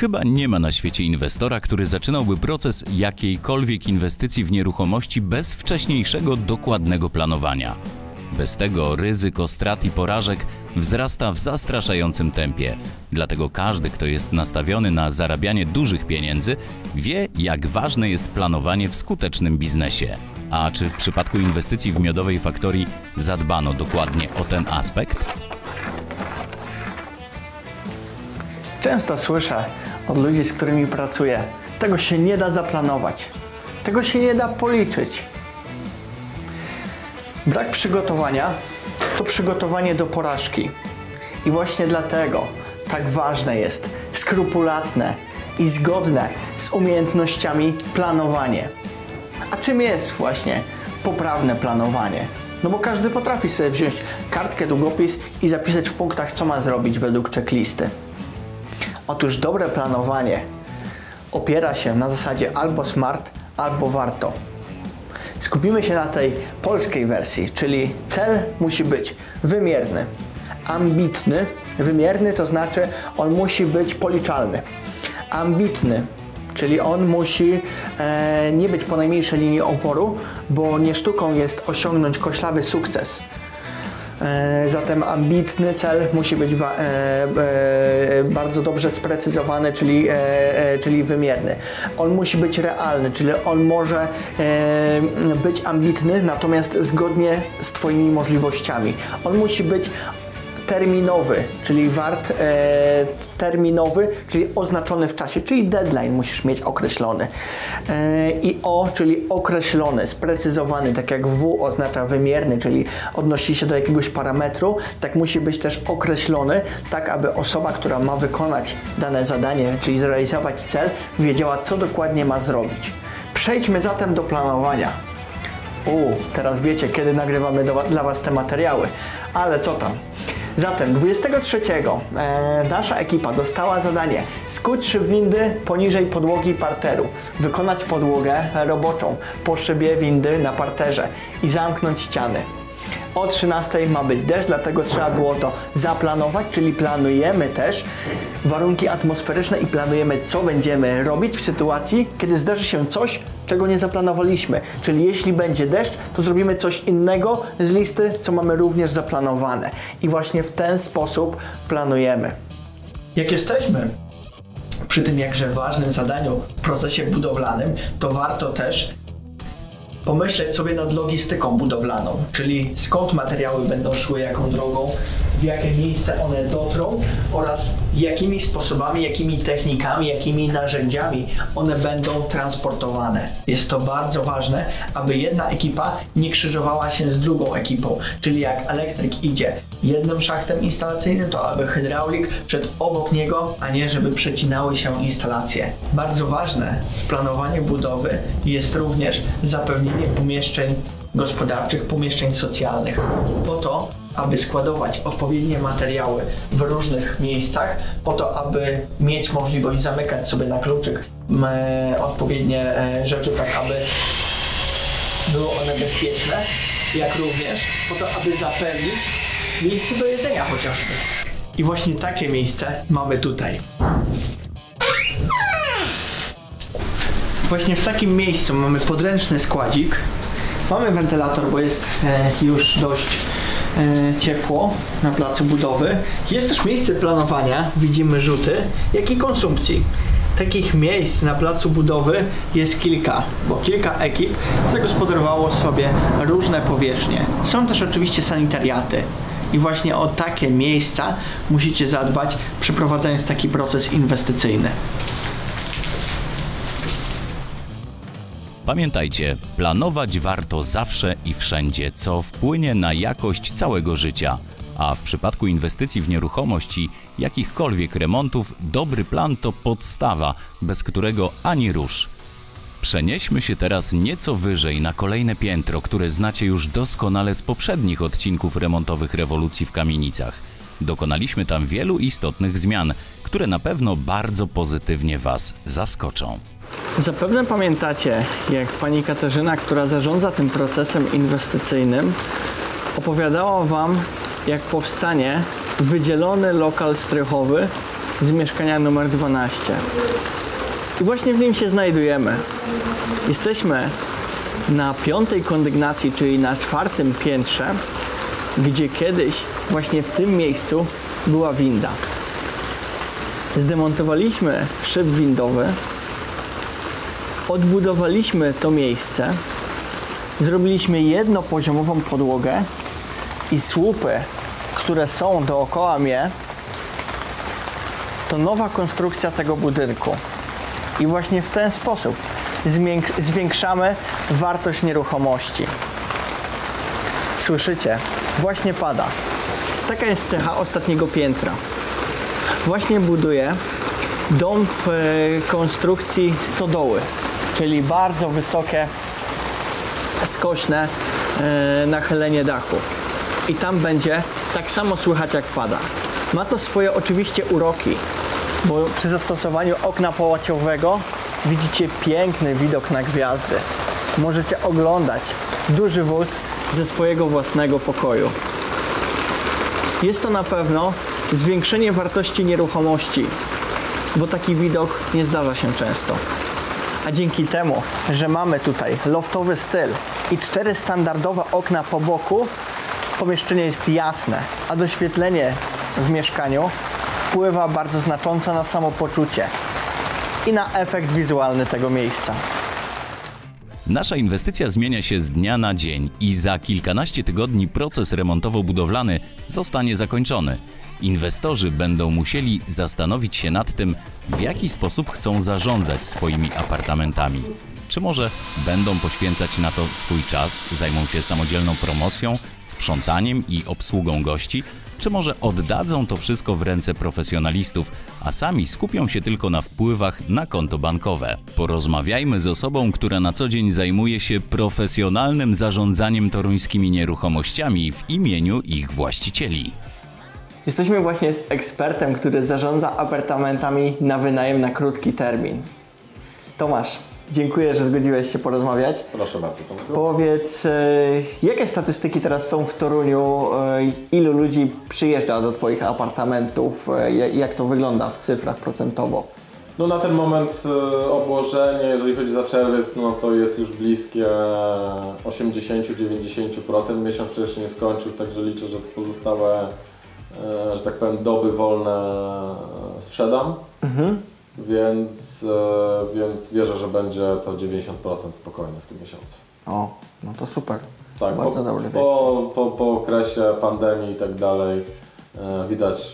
Chyba nie ma na świecie inwestora, który zaczynałby proces jakiejkolwiek inwestycji w nieruchomości bez wcześniejszego, dokładnego planowania. Bez tego ryzyko strat i porażek wzrasta w zastraszającym tempie. Dlatego każdy, kto jest nastawiony na zarabianie dużych pieniędzy, wie, jak ważne jest planowanie w skutecznym biznesie. A czy w przypadku inwestycji w Miodowej Faktorii zadbano dokładnie o ten aspekt? Często słyszę od ludzi, z którymi pracuję, tego się nie da zaplanować, tego się nie da policzyć. Brak przygotowania to przygotowanie do porażki. I właśnie dlatego tak ważne jest skrupulatne i zgodne z umiejętnościami planowanie. A czym jest właśnie poprawne planowanie? No bo każdy potrafi sobie wziąć kartkę, długopis i zapisać w punktach, co ma zrobić według checklisty. Otóż dobre planowanie opiera się na zasadzie albo smart, albo warto. Skupimy się na tej polskiej wersji, czyli cel musi być wymierny, ambitny. Wymierny to znaczy on musi być policzalny. Ambitny, czyli on musi nie być po najmniejszej linii oporu, bo nie sztuką jest osiągnąć koślawy sukces. Zatem ambitny cel musi być bardzo dobrze sprecyzowany, czyli wymierny. On musi być realny, czyli on może być ambitny, natomiast zgodnie z Twoimi możliwościami. On musi być terminowy, czyli wart terminowy, czyli oznaczony w czasie, czyli deadline musisz mieć określony. Czyli określony, sprecyzowany, tak jak W oznacza wymierny, czyli odnosi się do jakiegoś parametru, tak musi być też określony, tak aby osoba, która ma wykonać dane zadanie, czyli zrealizować cel, wiedziała, co dokładnie ma zrobić. Przejdźmy zatem do planowania. Teraz wiecie, kiedy nagrywamy dla Was te materiały, ale co tam. Zatem 23 nasza ekipa dostała zadanie skuć szyb windy poniżej podłogi parteru, wykonać podłogę roboczą po szybie windy na parterze i zamknąć ściany. O 13 ma być deszcz, dlatego trzeba było to zaplanować, czyli planujemy też warunki atmosferyczne i planujemy, co będziemy robić w sytuacji, kiedy zdarzy się coś, czego nie zaplanowaliśmy. Czyli jeśli będzie deszcz, to zrobimy coś innego z listy, co mamy również zaplanowane. I właśnie w ten sposób planujemy. Jak jesteśmy przy tym jakże ważnym zadaniu w procesie budowlanym, to warto też pomyśleć sobie nad logistyką budowlaną, czyli skąd materiały będą szły, jaką drogą, w jakie miejsce one dotrą oraz jakimi sposobami, jakimi technikami, jakimi narzędziami one będą transportowane. Jest to bardzo ważne, aby jedna ekipa nie krzyżowała się z drugą ekipą, czyli jak elektryk idzie jednym szachtem instalacyjnym, to aby hydraulik szedł obok niego, a nie żeby przecinały się instalacje. Bardzo ważne w planowaniu budowy jest również zapewnienie pomieszczeń gospodarczych, pomieszczeń socjalnych, po to, aby składować odpowiednie materiały w różnych miejscach, po to, aby mieć możliwość zamykać sobie na kluczyk odpowiednie rzeczy, tak aby były one bezpieczne, jak również po to, aby zapewnić miejsce do jedzenia chociażby. I właśnie takie miejsce mamy tutaj. Właśnie w takim miejscu mamy podręczny składzik, mamy wentylator, bo jest już dość ciepło na placu budowy. Jest też miejsce planowania, widzimy rzuty, jak i konsumpcji. Takich miejsc na placu budowy jest kilka, bo kilka ekip zagospodarowało sobie różne powierzchnie. Są też oczywiście sanitariaty. I właśnie o takie miejsca musicie zadbać, przeprowadzając taki proces inwestycyjny. Pamiętajcie, planować warto zawsze i wszędzie, co wpłynie na jakość całego życia. A w przypadku inwestycji w nieruchomości, jakichkolwiek remontów, dobry plan to podstawa, bez którego ani rusz. Przenieśmy się teraz nieco wyżej na kolejne piętro, które znacie już doskonale z poprzednich odcinków remontowych rewolucji w kamienicach. Dokonaliśmy tam wielu istotnych zmian, które na pewno bardzo pozytywnie Was zaskoczą. Zapewne pamiętacie, jak pani Katarzyna, która zarządza tym procesem inwestycyjnym, opowiadała Wam, jak powstanie wydzielony lokal strychowy z mieszkania numer 12. I właśnie w nim się znajdujemy. Jesteśmy na piątej kondygnacji, czyli na czwartym piętrze, gdzie kiedyś właśnie w tym miejscu była winda. Zdemontowaliśmy szyb windowy, odbudowaliśmy to miejsce, zrobiliśmy jednopoziomową podłogę i słupy, które są dookoła mnie, to nowa konstrukcja tego budynku. I właśnie w ten sposób zwiększamy wartość nieruchomości. Słyszycie? Właśnie pada. Taka jest cecha ostatniego piętra. Właśnie buduję dom w konstrukcji stodoły, czyli bardzo wysokie, skośne nachylenie dachu. I tam będzie tak samo słychać, jak pada. Ma to swoje oczywiście uroki, bo przy zastosowaniu okna połaciowego widzicie piękny widok na gwiazdy. Możecie oglądać duży wóz ze swojego własnego pokoju. Jest to na pewno zwiększenie wartości nieruchomości, bo taki widok nie zdarza się często. A dzięki temu, że mamy tutaj loftowy styl i 4 standardowe okna po boku, pomieszczenie jest jasne, a doświetlenie w mieszkaniu wpływa bardzo znacząco na samopoczucie i na efekt wizualny tego miejsca. Nasza inwestycja zmienia się z dnia na dzień i za kilkanaście tygodni proces remontowo-budowlany zostanie zakończony. Inwestorzy będą musieli zastanowić się nad tym, w jaki sposób chcą zarządzać swoimi apartamentami. Czy może będą poświęcać na to swój czas, zajmą się samodzielną promocją, sprzątaniem i obsługą gości, czy może oddadzą to wszystko w ręce profesjonalistów, a sami skupią się tylko na wpływach na konto bankowe. Porozmawiajmy z osobą, która na co dzień zajmuje się profesjonalnym zarządzaniem toruńskimi nieruchomościami w imieniu ich właścicieli. Jesteśmy właśnie z ekspertem, który zarządza apartamentami na wynajem na krótki termin. Tomasz, dziękuję, że zgodziłeś się porozmawiać. Proszę bardzo, Tomasz. Powiedz, jakie statystyki teraz są w Toruniu, ilu ludzi przyjeżdża do Twoich apartamentów, jak to wygląda w cyfrach procentowo? No na ten moment obłożenie, jeżeli chodzi za czerwiec, no to jest już bliskie 80-90%. Miesiąc jeszcze nie skończył, także liczę, że te pozostałe, że tak powiem, doby wolne sprzedam. Więc wierzę, że będzie to 90% spokojnie w tym miesiącu. O, no to super. Tak, bardzo dobry. Po okresie pandemii i tak dalej widać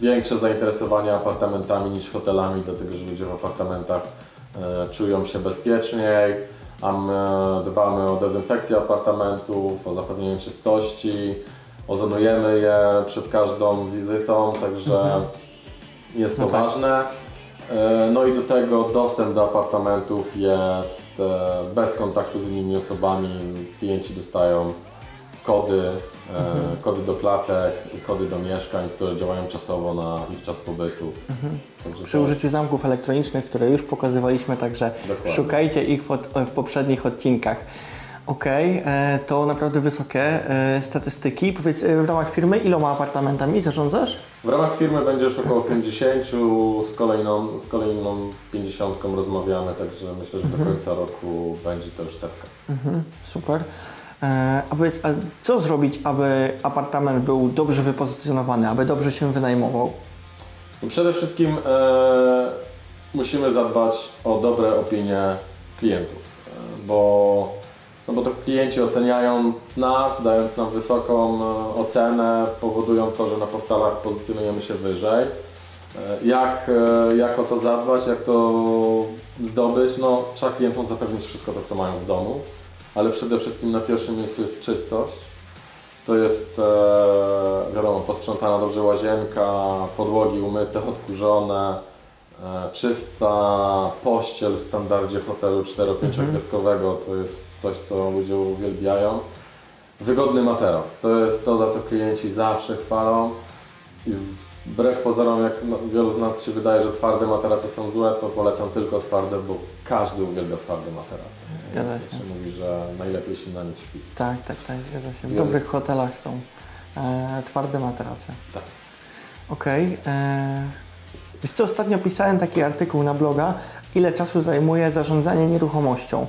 większe zainteresowanie apartamentami niż hotelami, dlatego że ludzie w apartamentach czują się bezpieczniej, a my dbamy o dezynfekcję apartamentów, o zapewnienie czystości, ozonujemy je przed każdą wizytą, także jest to ważne. No i do tego dostęp do apartamentów jest bez kontaktu z innymi osobami. Klienci dostają kody, kody do klatek, kody do mieszkań, które działają czasowo na ich czas pobytu. Przy użyciu zamków elektronicznych, które już pokazywaliśmy, także dokładnie. Szukajcie ich w poprzednich odcinkach. Okej, to naprawdę wysokie statystyki. Powiedz, w ramach firmy iloma apartamentami zarządzasz? W ramach firmy będzie już około 50, z kolejną 50 rozmawiamy, także myślę, że do końca roku będzie to już 100. Super. A powiedz, a co zrobić, aby apartament był dobrze wypozycjonowany, aby dobrze się wynajmował? Przede wszystkim musimy zadbać o dobre opinie klientów, bo to klienci oceniając nas, dając nam wysoką ocenę, powodują to, że na portalach pozycjonujemy się wyżej. Jak o to zadbać, jak to zdobyć? No, trzeba klientom zapewnić wszystko to, co mają w domu, ale przede wszystkim na pierwszym miejscu jest czystość. To jest, wiadomo, posprzątana dobrze łazienka, podłogi umyte, odkurzone, czysta pościel w standardzie hotelu 4-5-gwiazdkowego, to jest coś, co ludzie uwielbiają. Wygodny materac, to jest to, za co klienci zawsze chwalą. I wbrew pozorom, jak wielu z nas się wydaje, że twarde materace są złe, to polecam tylko twarde, bo każdy uwielbia twarde materace. Zgadza się. Mówi, że najlepiej się na nich śpi. Tak, zgadza się. Więc dobrych hotelach są twarde materace. Tak. Okej. Wiesz co, ostatnio pisałem taki artykuł na bloga, ile czasu zajmuje zarządzanie nieruchomością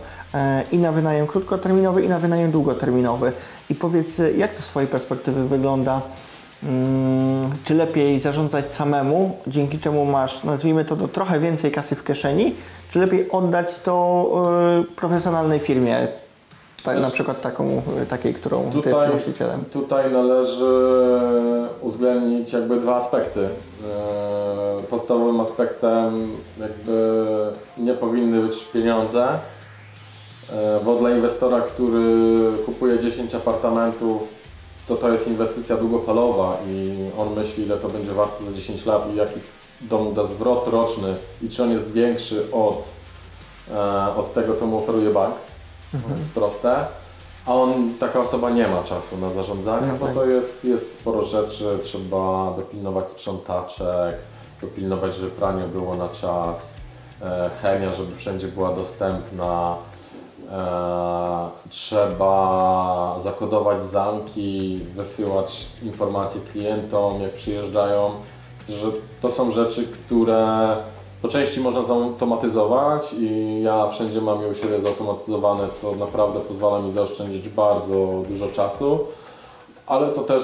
i na wynajem krótkoterminowy, i na wynajem długoterminowy. I powiedz, jak to z Twojej perspektywy wygląda? Czy lepiej zarządzać samemu, dzięki czemu masz, nazwijmy to, trochę więcej kasy w kieszeni, czy lepiej oddać to profesjonalnej firmie, na przykład takiej, którą ty jesteś właścicielem? Tutaj należy uwzględnić jakby dwa aspekty. Podstawowym aspektem jakby nie powinny być pieniądze, bo dla inwestora, który kupuje 10 apartamentów, to jest inwestycja długofalowa i on myśli, ile to będzie warte za 10 lat i jaki domu da zwrot roczny i czy on jest większy od tego, co mu oferuje bank. To jest proste. A taka osoba nie ma czasu na zarządzanie, bo to jest sporo rzeczy. Trzeba dopilnować sprzątaczek, dopilnować, żeby pranie było na czas, chemia, żeby wszędzie była dostępna. Trzeba zakodować zamki, wysyłać informacje klientom, jak przyjeżdżają, że to są rzeczy, które po części można zautomatyzować i ja wszędzie mam je u siebie zautomatyzowane, co naprawdę pozwala mi zaoszczędzić bardzo dużo czasu, ale to też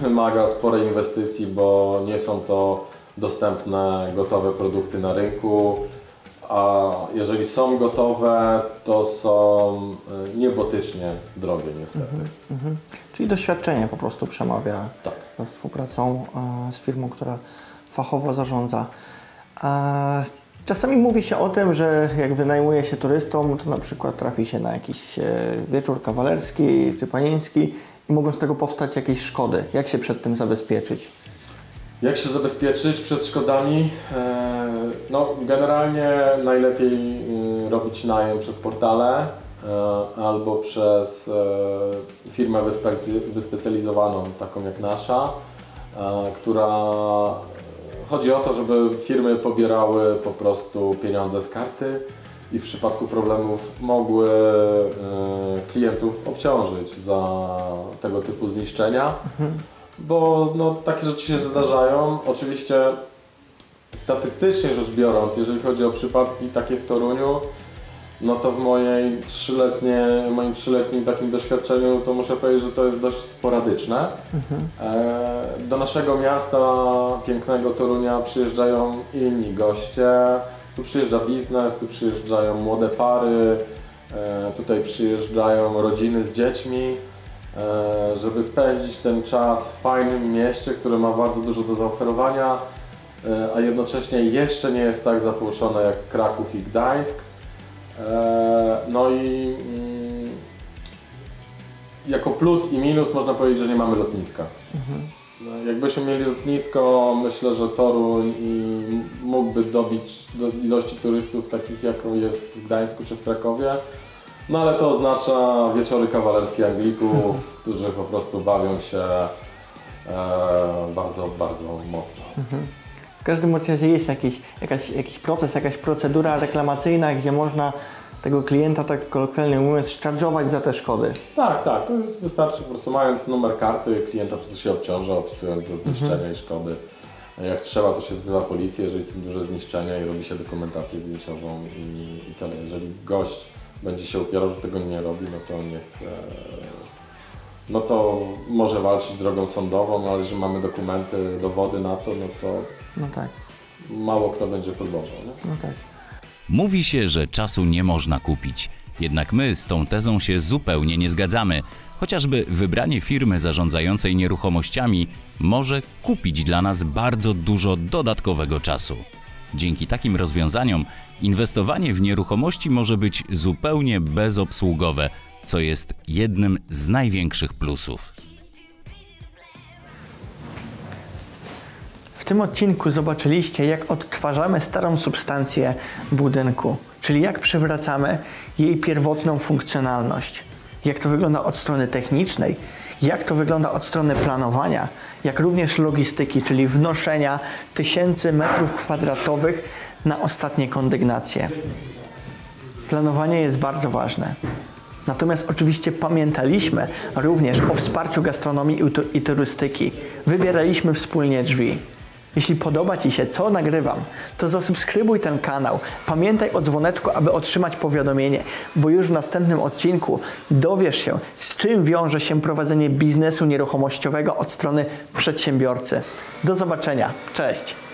wymaga sporej inwestycji, bo nie są to dostępne, gotowe produkty na rynku. A jeżeli są gotowe, to są niebotycznie drogie niestety. Czyli doświadczenie po prostu przemawia ze współpracą z firmą, która fachowo zarządza. Czasami mówi się o tym, że jak wynajmuje się turystom, to na przykład trafi się na jakiś wieczór kawalerski czy panieński i mogą z tego powstać jakieś szkody. Jak się przed tym zabezpieczyć? Jak się zabezpieczyć przed szkodami? No, generalnie najlepiej robić najem przez portale albo przez firmę wyspecjalizowaną, taką jak nasza, która... Chodzi o to, żeby firmy pobierały po prostu pieniądze z karty i w przypadku problemów mogły klientów obciążyć za tego typu zniszczenia. Bo no, takie rzeczy się zdarzają. Oczywiście statystycznie rzecz biorąc, jeżeli chodzi o przypadki takie w Toruniu, no to w moim 3-letnim takim doświadczeniu to muszę powiedzieć, że to jest dość sporadyczne. Do naszego miasta, pięknego Torunia, przyjeżdżają inni goście. Tu przyjeżdża biznes, tu przyjeżdżają młode pary, tutaj przyjeżdżają rodziny z dziećmi, żeby spędzić ten czas w fajnym mieście, które ma bardzo dużo do zaoferowania, a jednocześnie jeszcze nie jest tak zatłoczone jak Kraków i Gdańsk. No i jako plus i minus można powiedzieć, że nie mamy lotniska. Jakbyśmy mieli lotnisko, myślę, że Toruń mógłby dobić do ilości turystów takich, jaką jest w Gdańsku czy w Krakowie. No ale to oznacza wieczory kawalerskie Anglików, którzy po prostu bawią się bardzo, bardzo mocno. W każdym razie jest jakiś proces, jakaś procedura reklamacyjna, gdzie można tego klienta, tak kolokwialnie mówiąc, szczarżować za te szkody. Tak. To jest, wystarczy po prostu mając numer karty, klienta po prostu się obciąża, opisując zniszczenia i szkody. Jak trzeba, to się wzywa policję, jeżeli są duże zniszczenia i robi się dokumentację zdjęciową i tyle. Jeżeli gość będzie się upierał, że tego nie robi, no to niech, no to może walczyć drogą sądową, ale że mamy dokumenty, dowody na to, mało kto będzie próbował. Mówi się, że czasu nie można kupić. Jednak my z tą tezą się zupełnie nie zgadzamy. Chociażby wybranie firmy zarządzającej nieruchomościami może kupić dla nas bardzo dużo dodatkowego czasu. Dzięki takim rozwiązaniom inwestowanie w nieruchomości może być zupełnie bezobsługowe, co jest jednym z największych plusów. W tym odcinku zobaczyliście, jak odtwarzamy starą substancję budynku, czyli jak przywracamy jej pierwotną funkcjonalność. Jak to wygląda od strony technicznej, jak to wygląda od strony planowania, jak również logistyki, czyli wnoszenia tysięcy metrów kwadratowych na ostatnie kondygnacje. Planowanie jest bardzo ważne. Natomiast oczywiście pamiętaliśmy również o wsparciu gastronomii i turystyki. Wybieraliśmy wspólnie drzwi. Jeśli podoba Ci się, co nagrywam, to zasubskrybuj ten kanał. Pamiętaj o dzwoneczku, aby otrzymać powiadomienie, bo już w następnym odcinku dowiesz się, z czym wiąże się prowadzenie biznesu nieruchomościowego od strony przedsiębiorcy. Do zobaczenia. Cześć!